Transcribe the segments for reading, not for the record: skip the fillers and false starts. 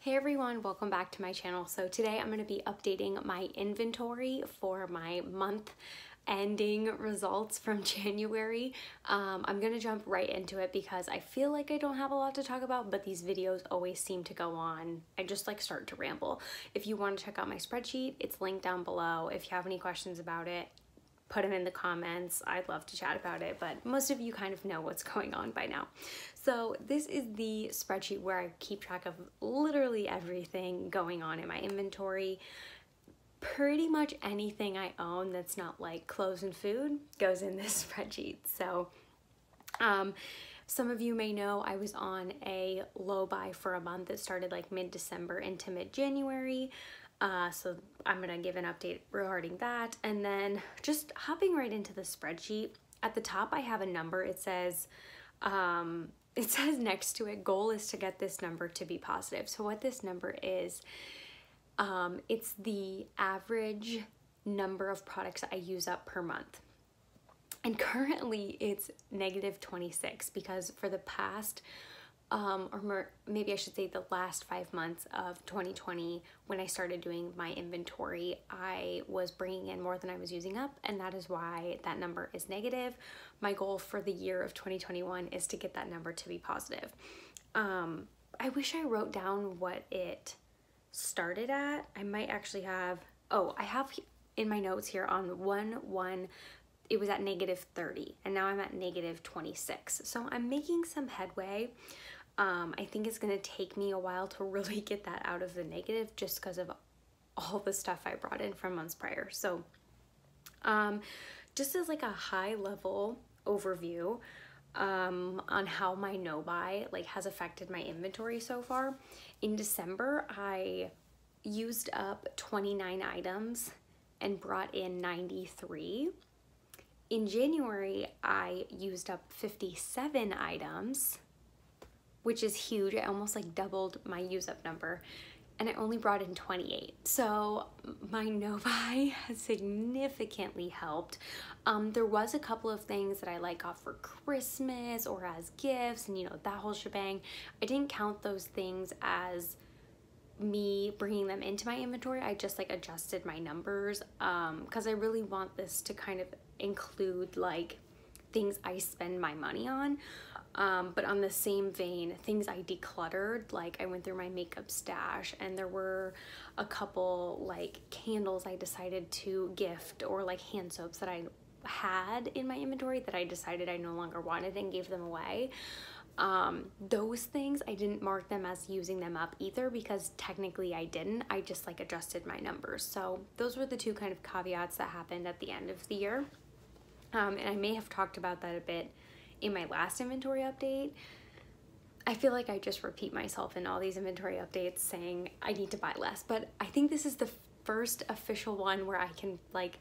Hey everyone, welcome back to my channel. So today I'm going to be updating my inventory for my month ending results from January. I'm going to jump right into it because I feel like I don't have a lot to talk about, but these videos always seem to go on. I just like start to ramble. If you want to check out my spreadsheet, it's linked down below. If you have any questions about it, put them in the comments. I'd love to chat about it, but most of you kind of know what's going on by now. So this is the spreadsheet where I keep track of literally everything going on in my inventory. Pretty much anything I own that's not like clothes and food goes in this spreadsheet. So some of you may know I was on a low buy for a month that started like mid-December into mid-January. So I'm gonna give an update regarding that. And then just hopping right into the spreadsheet, at the top I have a number. It says next to it, goal is to get this number to be positive. So what this number is, it's the average number of products I use up per month. And currently it's negative 26 because for the past or maybe I should say the last 5 months of 2020, when I started doing my inventory, I was bringing in more than I was using up, and that is why that number is negative. My goal for the year of 2021 is to get that number to be positive. I wish I wrote down what it started at. I might actually have, oh, I have in my notes here on 1/1, it was at negative 30, and now I'm at negative 26. So I'm making some headway. I think it's gonna take me a while to really get that out of the negative just because of all the stuff I brought in from months prior. So just as like a high level overview on how my no buy like has affected my inventory so far. In December, I used up 29 items and brought in 93. In January, I used up 57 items, which is huge. I almost like doubled my use up number, and I only brought in 28. So my no buy has significantly helped. There was a couple of things that I like got for Christmas or as gifts, and you know, that whole shebang. I didn't count those things as me bringing them into my inventory. I just like adjusted my numbers because I really want this to kind of include like things I spend my money on, but on the same vein, things I decluttered. Like I went through my makeup stash, and there were a couple like candles I decided to gift, or like hand soaps that I had in my inventory that I decided I no longer wanted and gave them away. Those things, I didn't mark them as using them up either, because technically I didn't. I just like adjusted my numbers. So those were the two kind of caveats that happened at the end of the year. And I may have talked about that a bit in my last inventory update. I feel like I just repeat myself in all these inventory updates saying I need to buy less, but I think this is the first official one where I can like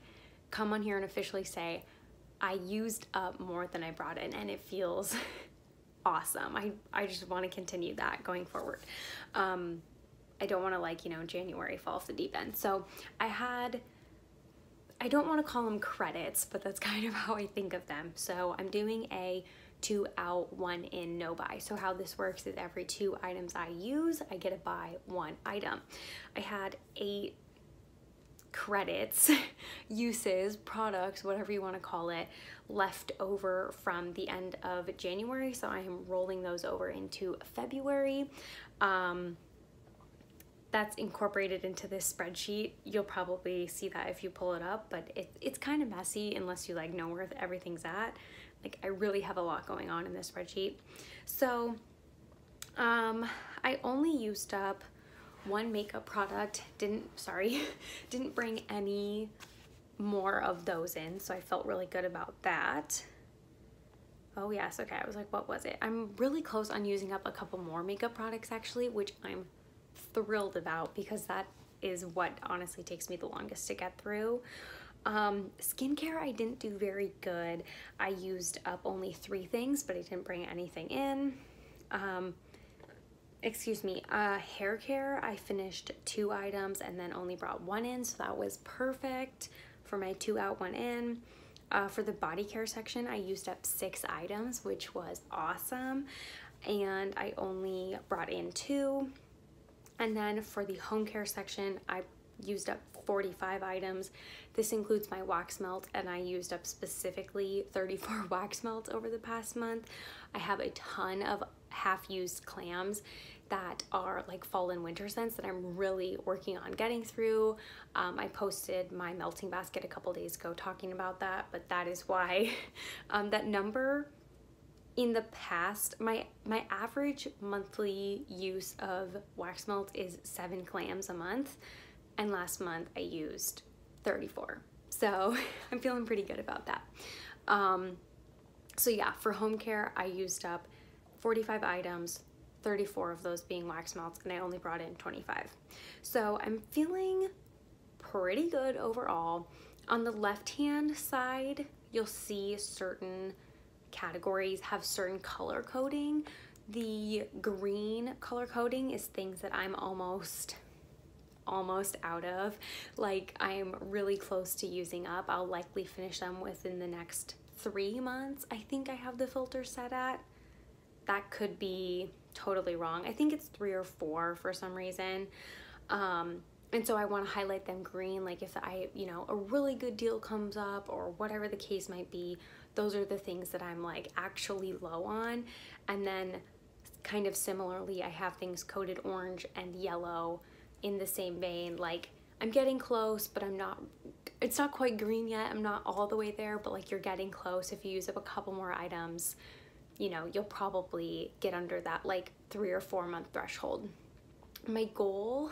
come on here and officially say I used up more than I brought in, and it feels awesome. I just want to continue that going forward. I don't want to like, you know, January fall off the deep end. So I don't want to call them credits, but that's kind of how I think of them. So I'm doing a 2 out, 1 in no buy. So how this works is every 2 items I use, I get to buy 1 item. I had 8 credits, uses, products, whatever you want to call it, left over from the end of January. So I am rolling those over into February. That's incorporated into this spreadsheet. You'll probably see that if you pull it up, but it's kind of messy unless you like know where everything's at. Like I really have a lot going on in this spreadsheet. So I only used up 1 makeup product, didn't bring any more of those in, so I felt really good about that. Oh yes, okay, I was like, what was it? I'm really close on using up a couple more makeup products actually, which I'm thrilled about because that is what honestly takes me the longest to get through. Skincare, I didn't do very good. I used up only 3 things, but I didn't bring anything in. Hair care, I finished 2 items and then only brought 1 in, so that was perfect for my 2 out, 1 in. For the body care section, I used up 6 items, which was awesome, and I only brought in 2. And then for the home care section, I used up 45 items. This includes my wax melt, and I used up specifically 34 wax melts over the past month. I have a ton of half-used clams that are like fall and winter scents that I'm really working on getting through. I posted my melting basket a couple days ago talking about that, but that is why that number in the past, my average monthly use of wax melt is 7 clams a month, and last month I used 34. So I'm feeling pretty good about that. So yeah, for home care, I used up 45 items, 34 of those being wax melts, and I only brought in 25. So I'm feeling pretty good overall. On the left-hand side, you'll see certain categories have certain color coding. The green color coding is things that I'm almost out of. Like, I'm really close to using up. I'll likely finish them within the next 3 months. I think I have the filter set at. That could be totally wrong. I think it's 3 or 4 for some reason. And so I want to highlight them green. Like, if I, you know, a really good deal comes up or whatever the case might be, those are the things that I'm like actually low on. And then kind of similarly, I have things coded orange and yellow in the same vein. Like, I'm getting close, but I'm not, it's not quite green yet. I'm not all the way there, but like, you're getting close. If you use up a couple more items, you know, you'll probably get under that like 3 or 4 month threshold. My goal,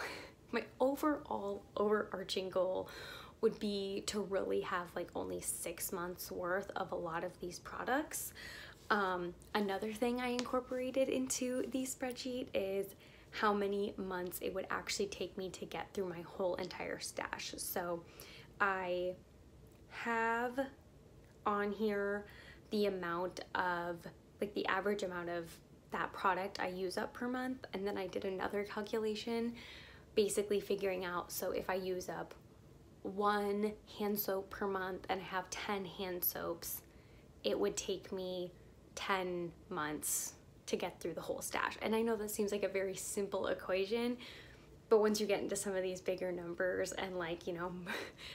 my overall overarching goal would be to really have like only 6 months worth of a lot of these products. Another thing I incorporated into the spreadsheet is how many months it would actually take me to get through my whole entire stash. So I have on here the amount of, like, the average amount of that product I use up per month, and then I did another calculation basically figuring out, so if I use up 1 hand soap per month and I have 10 hand soaps, it would take me 10 months to get through the whole stash. And I know that seems like a very simple equation, but once you get into some of these bigger numbers and, like, you know,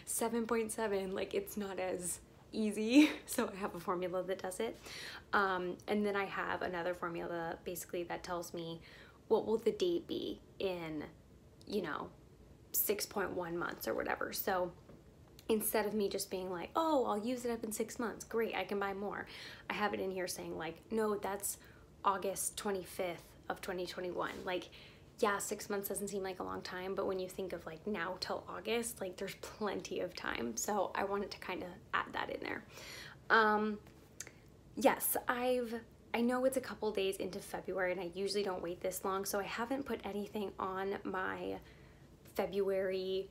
7.7, like, it's not as easy. So I have a formula that does it. And then I have another formula basically that tells me what will the date be in, you know, 6.1 months or whatever. So instead of me just being like, oh, I'll use it up in 6 months, great, I can buy more, I have it in here saying like, no, that's August 25th of 2021. Like, yeah, 6 months doesn't seem like a long time, but when you think of like now till August, like, there's plenty of time. So I wanted to kind of add that in there. Yes, I know it's a couple days into February and I usually don't wait this long, so I haven't put anything on my February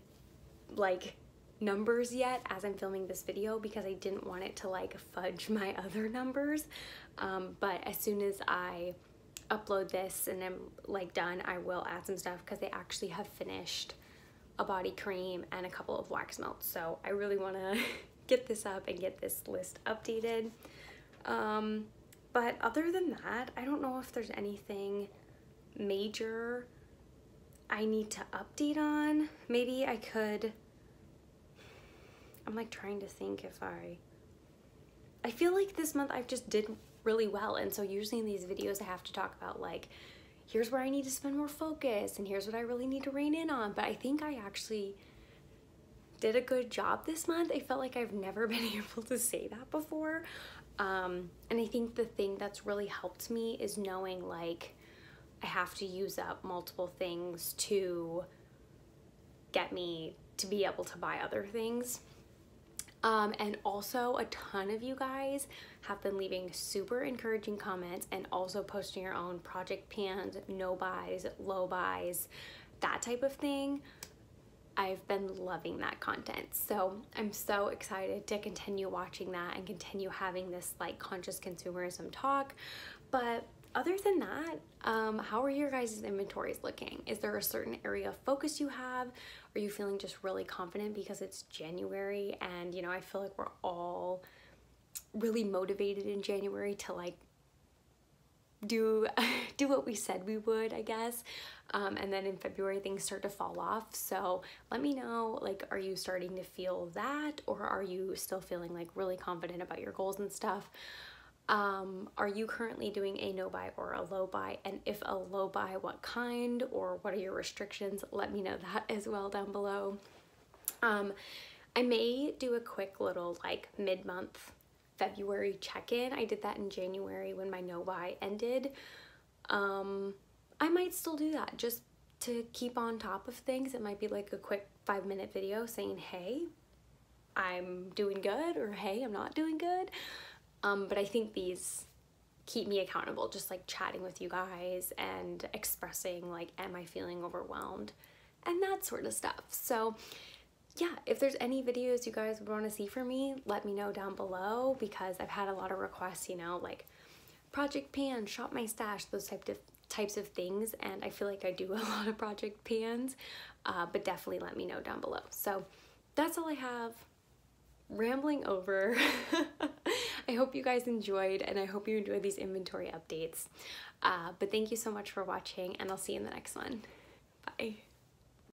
like numbers yet as I'm filming this video because I didn't want it to like fudge my other numbers. But as soon as I upload this and I'm like done, I will add some stuff because they actually have finished a body cream and a couple of wax melts. So I really want to get this up and get this list updated. But other than that, I don't know if there's anything major I need to update on. Maybe I could, I'm like trying to think if I feel like this month I just did really well, and so usually in these videos I have to talk about like, here's where I need to spend more focus and here's what I really need to rein in on, but I think I actually did a good job this month. I felt like I've never been able to say that before. And I think the thing that's really helped me is knowing like I have to use up multiple things to get me to be able to buy other things. And also a ton of you guys have been leaving super encouraging comments and also posting your own project pans, no buys, low buys, that type of thing. I've been loving that content. So I'm so excited to continue watching that and continue having this like conscious consumerism talk. But other than that, how are your guys' inventories looking? Is there a certain area of focus you have? Are you feeling just really confident because it's January and, you know, I feel like we're all really motivated in January to like do what we said we would, I guess. And then in February things start to fall off. So let me know, like, are you starting to feel that, or are you still feeling like really confident about your goals and stuff? Are you currently doing a no buy or a low buy? And if a low buy, what kind, or what are your restrictions? Let me know that as well down below. I may do a quick little like mid-month February check-in. I did that in January when my no buy ended. I might still do that just to keep on top of things. It might be like a quick 5-minute video saying, hey, I'm doing good, or hey, I'm not doing good. But I think these keep me accountable, just like chatting with you guys and expressing like, am I feeling overwhelmed, and that sort of stuff. So yeah, if there's any videos you guys would want to see from me, let me know down below, because I've had a lot of requests, you know, like Project Pan, Shop My Stash, those types of things, and I feel like I do a lot of Project Pans, but definitely let me know down below. So that's all I have. Rambling over. I hope you guys enjoyed, and I hope you enjoyed these inventory updates. But thank you so much for watching, and I'll see you in the next one. Bye.